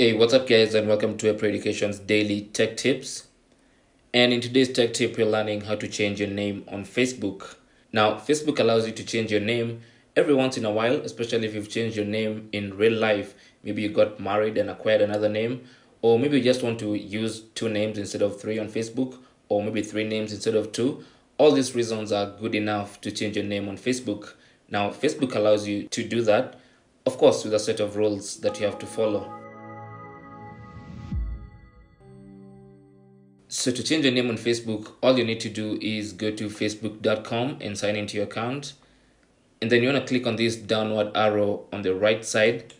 Hey, what's up guys, and welcome to WebPro Education's daily tech tips. And in today's tech tip, we're learning how to change your name on Facebook. Now, Facebook allows you to change your name every once in a while, especially if you've changed your name in real life. Maybe you got married and acquired another name, or maybe you just want to use two names instead of three on Facebook, or maybe three names instead of two. All these reasons are good enough to change your name on Facebook. Now, Facebook allows you to do that, of course, with a set of rules that you have to follow. So to change your name on Facebook, all you need to do is go to facebook.com and sign into your account. And then you want to click on this downward arrow on the right side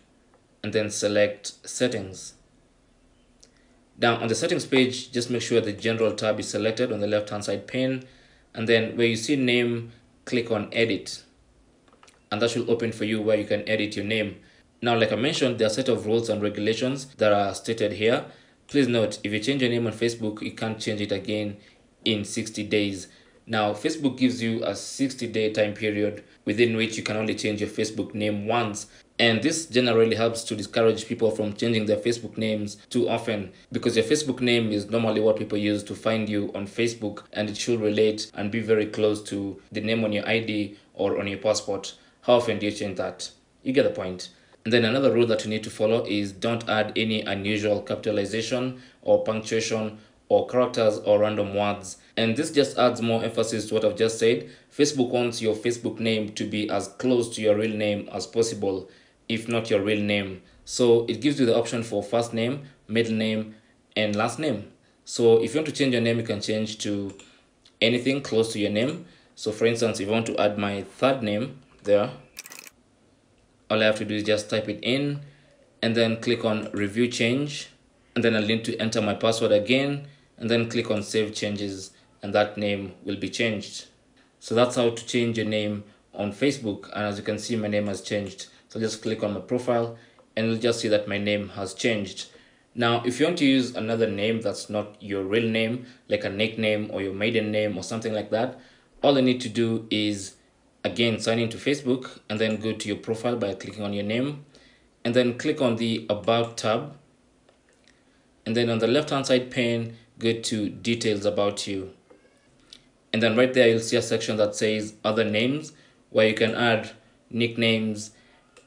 and then select settings. Now on the settings page, just make sure the general tab is selected on the left hand side pane. And then where you see name, click on edit. And that should open for you where you can edit your name. Now, like I mentioned, there are a set of rules and regulations that are stated here. Please note, if you change your name on Facebook, you can't change it again in 60 days. Now, Facebook gives you a 60-day time period within which you can only change your Facebook name once. And this generally helps to discourage people from changing their Facebook names too often, because your Facebook name is normally what people use to find you on Facebook, and it should relate and be very close to the name on your ID or on your passport. How often do you change that? You get the point. And then another rule that you need to follow is don't add any unusual capitalization or punctuation or characters or random words. And this just adds more emphasis to what I've just said. Facebook wants your Facebook name to be as close to your real name as possible, if not your real name. So it gives you the option for first name, middle name, and last name. So if you want to change your name, you can change to anything close to your name. So for instance, if you want to add my third name there, all I have to do is just type it in and then click on review change, and then I'll need to enter my password again and then click on save changes, and that name will be changed. So that's how to change your name on Facebook. And as you can see, my name has changed. So just click on my profile and you'll just see that my name has changed. Now, if you want to use another name that's not your real name, like a nickname or your maiden name or something like that, all you need to do is again, sign into Facebook and then go to your profile by clicking on your name and then click on the About tab. And then on the left-hand side pane, go to Details About You. And then right there, you'll see a section that says Other Names, where you can add nicknames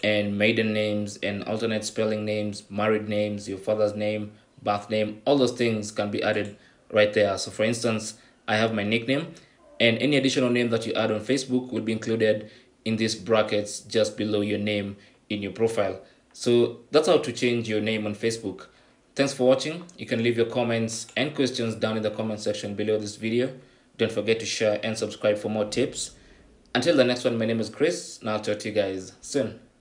and maiden names and alternate spelling names, married names, your father's name, birth name. All those things can be added right there. So for instance, I have my nickname. And any additional name that you add on Facebook would be included in these brackets just below your name in your profile. So that's how to change your name on Facebook. Thanks for watching. You can leave your comments and questions down in the comment section below this video. Don't forget to share and subscribe for more tips. Until the next one, my name is Chris, and I'll talk to you guys soon.